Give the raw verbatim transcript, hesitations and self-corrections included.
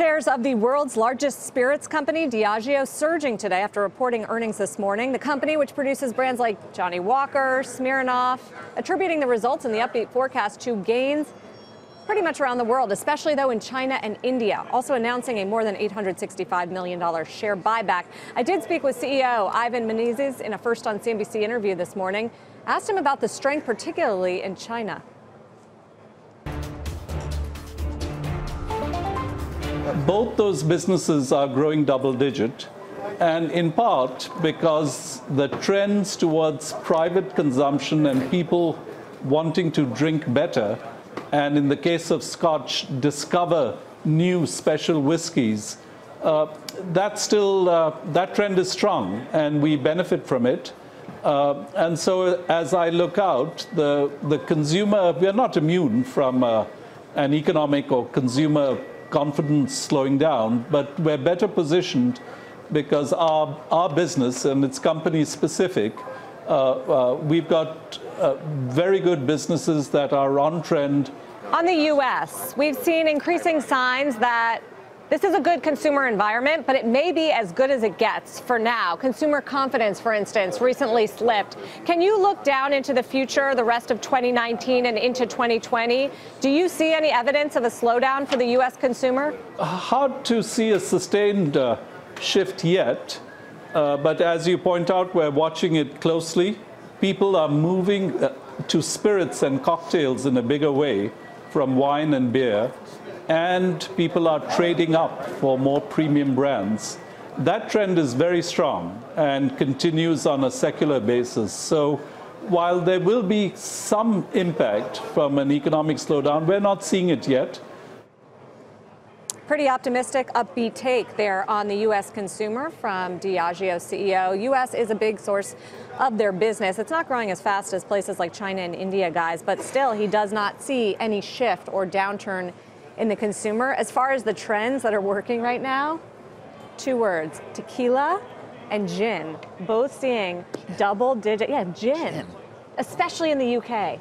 Shares of the world's largest spirits company, Diageo, surging today after reporting earnings this morning. The company, which produces brands like Johnnie Walker, Smirnoff, attributing the results in the upbeat forecast to gains pretty much around the world, especially though in China and India, also announcing a more than eight hundred sixty-five million dollars share buyback. I did speak with C E O Ivan Menezes in a First on C N B C interview this morning. I asked him about the strength, particularly in China. Both those businesses are growing double-digit, and in part because the trends towards private consumption and people wanting to drink better, and in the case of Scotch, discover new special whiskies, uh, that still uh, that trend is strong, and we benefit from it. Uh, and so, as I look out, the the consumer, we are not immune from uh, an economic or consumer confidence slowing down, but we're better positioned because our, our business, and it's company specific, uh, uh, we've got uh, very good businesses that are on trend. On the U S, we've seen increasing signs that this is a good consumer environment, but it may be as good as it gets for now. Consumer confidence, for instance, recently slipped. Can you look down into the future, the rest of twenty nineteen and into twenty twenty? Do you see any evidence of a slowdown for the U S consumer? Hard to see a sustained uh, shift yet, uh, but as you point out, we're watching it closely. People are moving uh, to spirits and cocktails in a bigger way from wine and beer, and people are trading up for more premium brands. That trend is very strong and continues on a secular basis. So while there will be some impact from an economic slowdown, we're not seeing it yet. Pretty optimistic, upbeat take there on the U S consumer from Diageo C E O. U S is a big source of their business. It's not growing as fast as places like China and India, guys, but still he does not see any shift or downturn in the consumer. As far as the trends that are working right now, two words: tequila and gin, both seeing double digit, yeah, gin, gin. especially in the U K.